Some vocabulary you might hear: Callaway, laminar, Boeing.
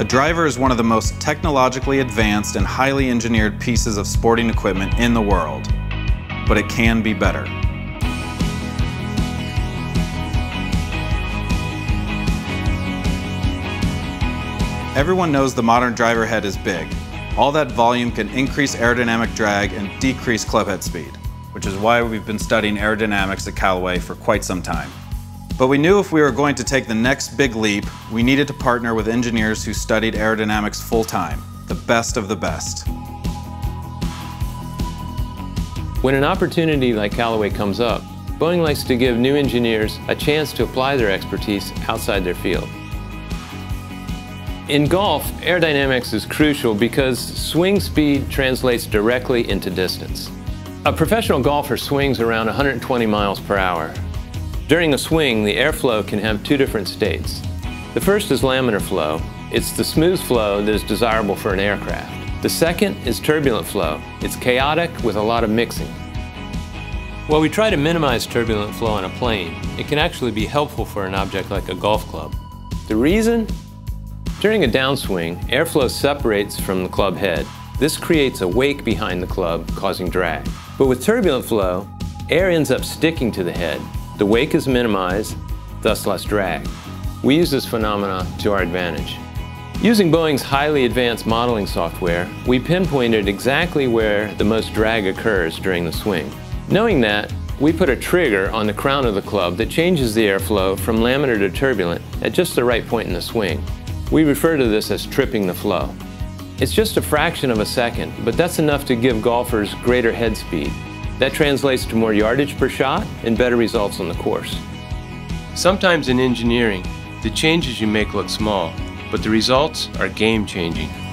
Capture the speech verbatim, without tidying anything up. A driver is one of the most technologically advanced and highly engineered pieces of sporting equipment in the world, but it can be better. Everyone knows the modern driver head is big. All that volume can increase aerodynamic drag and decrease clubhead speed, which is why we've been studying aerodynamics at Callaway for quite some time. But we knew if we were going to take the next big leap, we needed to partner with engineers who studied aerodynamics full-time, the best of the best. When an opportunity like Callaway comes up, Boeing likes to give new engineers a chance to apply their expertise outside their field. In golf, aerodynamics is crucial because swing speed translates directly into distance. A professional golfer swings around one hundred twenty miles per hour. During a swing, the airflow can have two different states. The first is laminar flow. It's the smooth flow that is desirable for an aircraft. The second is turbulent flow. It's chaotic with a lot of mixing. While we try to minimize turbulent flow on a plane, it can actually be helpful for an object like a golf club. The reason? During a downswing, airflow separates from the club head. This creates a wake behind the club, causing drag. But with turbulent flow, air ends up sticking to the head. The wake is minimized, thus less drag. We use this phenomena to our advantage. Using Boeing's highly advanced modeling software, we pinpointed exactly where the most drag occurs during the swing. Knowing that, we put a trigger on the crown of the club that changes the airflow from laminar to turbulent at just the right point in the swing. We refer to this as tripping the flow. It's just a fraction of a second, but that's enough to give golfers greater head speed. That translates to more yardage per shot and better results on the course. Sometimes in engineering, the changes you make look small, but the results are game-changing.